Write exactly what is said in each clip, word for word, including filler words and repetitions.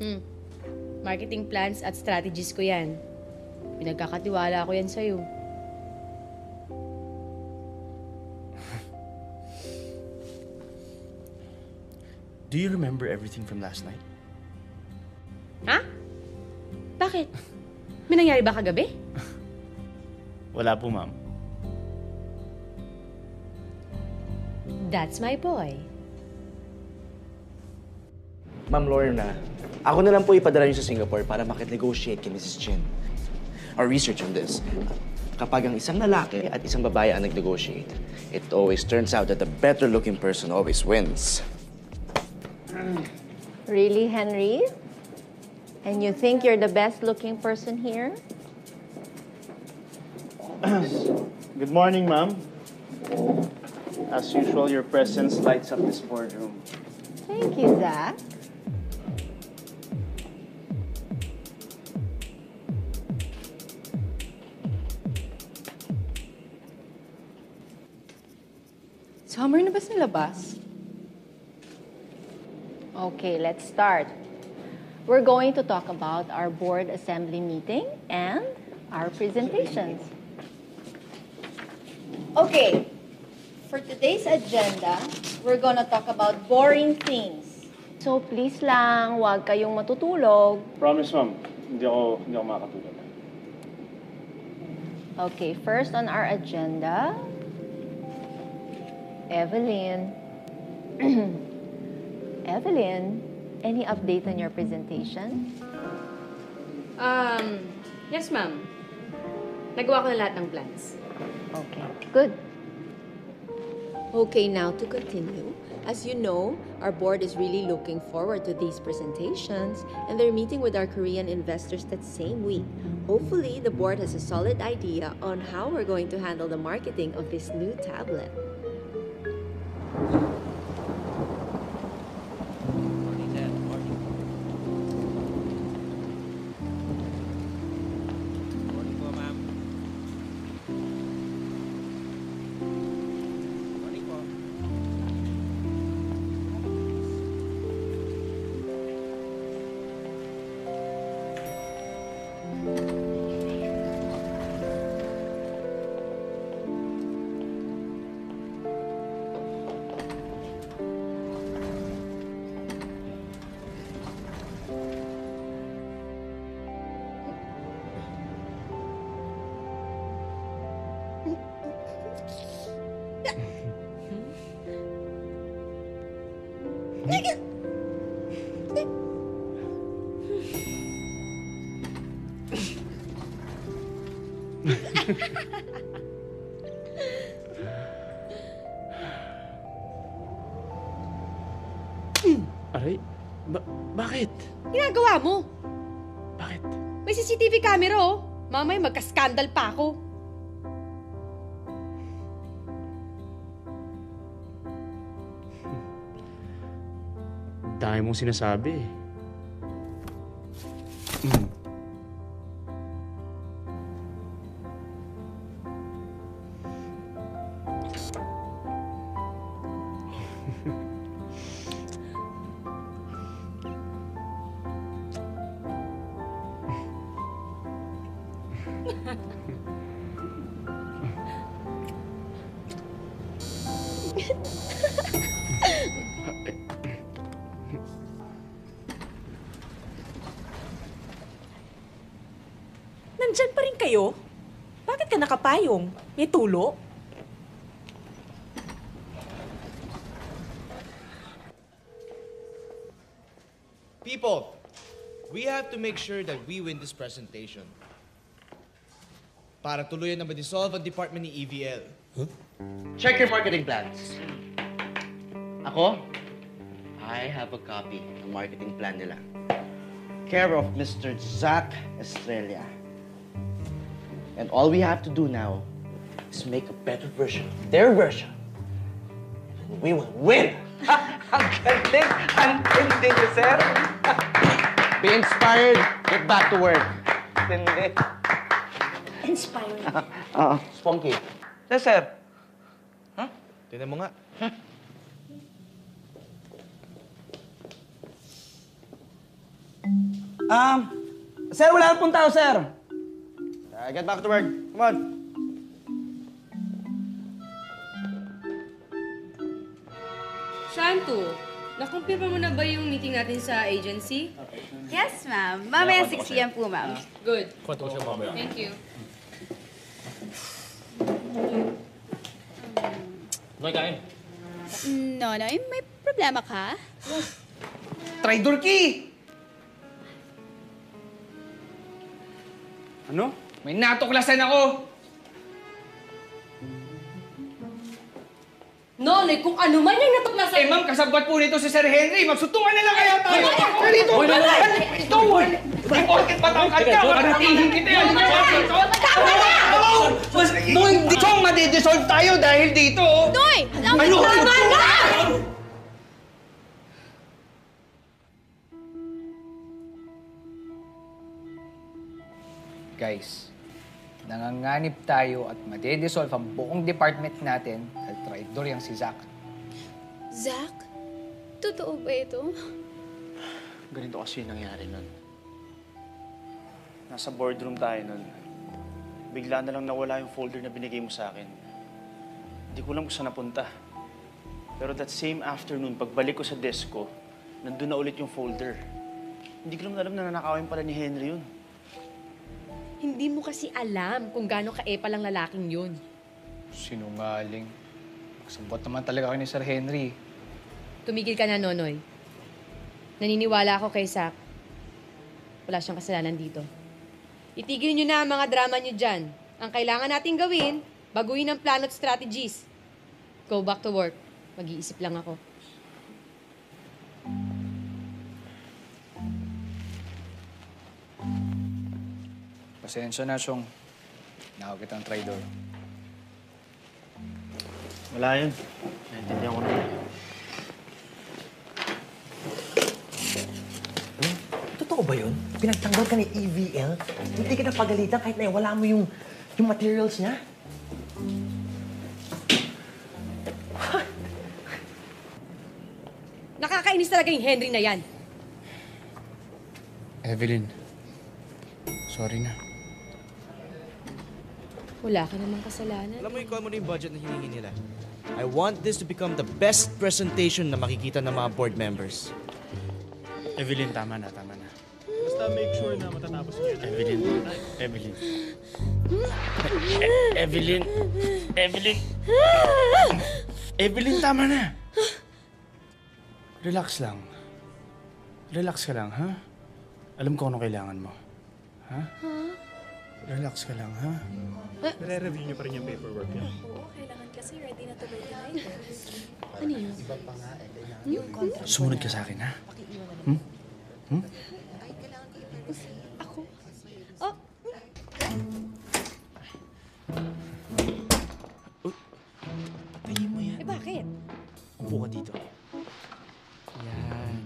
Hmm. Marketing plans at strategies ko yan. Pinagkakatiwala ko yan sa'yo. Do you remember everything from last night? Ha? Bakit? May nangyari ba kagabi? Wala po, ma'am. That's my boy. Ma'am Lorna, ako na lang po ipadala niyo sa Singapore para makit-negotiate kay Missus Chin. Our research on this, kapag ang isang lalaki at isang babae ang nag-negotiate, it always turns out that the better-looking person always wins. Really, Henry? And you think you're the best-looking person here? Good morning, ma'am. As usual, your presence lights up this boardroom. Thank you, Zach. Summer na ba sa labas? Okay, let's start. We're going to talk about our board assembly meeting and our presentations. Okay, for today's agenda, we're gonna talk about boring things. So please lang, huwag kayong matutulog. Promise, ma'am. Hindi ako, hindi ako makakatulog. Okay, first on our agenda, Evelyn. Evelyn, any update on your presentation? Um, yes, ma'am. Nagawa ko na lahat ng plans. Okay, good. Okay, now to continue. As you know, our board is really looking forward to these presentations, and they're meeting with our Korean investors that same week. Hopefully, the board has a solid idea on how we're going to handle the marketing of this new tablet. Aray, ba bakit? Ginagawa mo? Bakit? May C C T V camera, oh. Mamay, magka-scandal pa ako. Dahil mong sinasabi. Mm. Nandiyan pa rin kayo? Bakit ka nakapayong? May tulo? People, we have to make sure that we win this presentation. Para tuluyan na ma-dissolve ang department ni E V L. Huh? Check your marketing plans. Ako? I have a copy ng marketing plan nila. Care of Mister Zach Estrella. And all we have to do now is make a better version of their version. And we will win! Ang galing! Ang tindi niyo, sir! Be inspired. Get back to work. Tindi. Inspired. Uh, uh, Spunky. Sir, sir. Huh? Tignan mo nga. Huh? Um, sir, wala akong tao, sir. Uh, get back to work. Come on. Santo, nakumpirma mo na ba yung meeting natin sa agency? Yes, ma'am. Mamaya six p m po, ma'am. Good. Thank you. May kain? No, no. May problema ka? Traitor ki! Ano? May natuklasan ako! Nonay, kung ano man yung natuklasan... Eh, ma'am, kasabwat po nito si Sir Henry. Magsutungan na lang kaya tayo! Nalito! Ito! Imported pa taong kanta! Paratihin kita yan! Tama na! Noy! Chong, madidisolve tayo dahil dito! Noy! Ano? Tama na! Guys, nanganganib tayo at madidisolve ang buong department natin dahil traidor yung si Zach. Zach? Totoo ba ito? Ganito kasi yung nangyari nun. Nasa boardroom tayo nun. Bigla na lang nawala yung folder na binigay mo sa akin. Hindi ko lang kung saan napunta. Pero that same afternoon, pagbalik ko sa desk ko, nandun na ulit yung folder. Hindi ko lang alam na nanakawin pala ni Henry yun. Hindi mo kasi alam kung gaano ka-epa lang lalaking yun. Sinungaling. Magsabot naman talaga kayo ni Sir Henry. Tumigil ka na, Nonoy. Naniniwala ako kay Zach. Wala siyang kasalanan dito. Itigil niyo na ang mga drama niyo dyan. Ang kailangan nating gawin, baguhin ang plano at strategies. Go back to work. Mag-iisip lang ako. Pasensya na, Chong. Nakawag kitang traidor. Wala yun. Naintindihan ko na. Ano? Totoo ba yun? Pinagtanggol ka ni E V L? Hindi ka napagalitan kahit na wala mo yung, yung materials niya? What? Nakakainis talaga yung Henry na yan. Evelyn, sorry na. Wala ka namang kasalanan. Alam mo, i-call mo na yung budget na hiningi nila. I want this to become the best presentation na makikita ng mga board members. Evelyn, tama na, tama na. Basta make sure na matatapos niyo. Evelyn, Evelyn. E Evelyn, Evelyn. Evelyn, tama na. Relax lang. Relax ka lang, ha? Alam ko ano kailangan mo. Ha? Relax ka lang, ha? Nare-review niyo pa rin yung paperwork niyo? Oo, kailangan kasi ready na to by tonight. Ano yun? Iba pa nga, yung contract. Sumunod ka sa akin, ha? Hmm? Hmm? Ay, kailangan ko i-receive. Ako? Oh! Payin mo yan. Eh, bakit? Upo ka dito. Yan.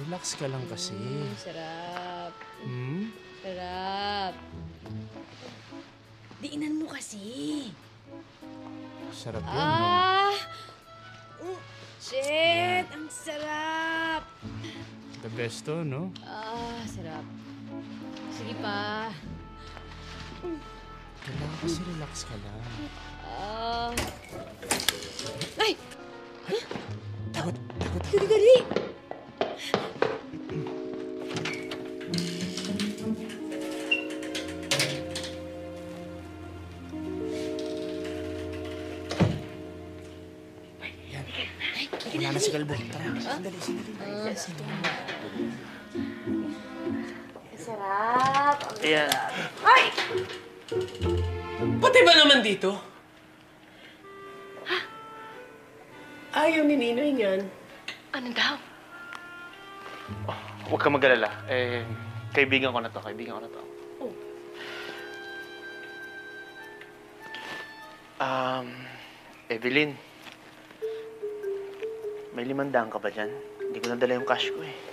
Relax ka lang kasi. Sarap. Hmm? Sarap. Diinan mo kasi. Sarap yun, ah, no? Oh, shit! Yeah. Ang sarap! The best to, no? Ah, sarap. Sige pa. Kailangan kasi relax ka lang. Ah. Ay! Ay! Takot! Takot! Dali, dali! Kinala si Kalbo. Tara, sandali, sandali. Ah, sandali. Sarap. Ayan. Ay! Pati ba naman dito? Ha? Ayaw ni Ninoy niyan. Ano daw? Oh, huwag ka mag-alala. Eh, kaibigan ko na to. Kaibigan ko na to. Oh. Um, Evelyn. May limandaan ka ba dyan? Hindi ko nadala yung cash ko eh.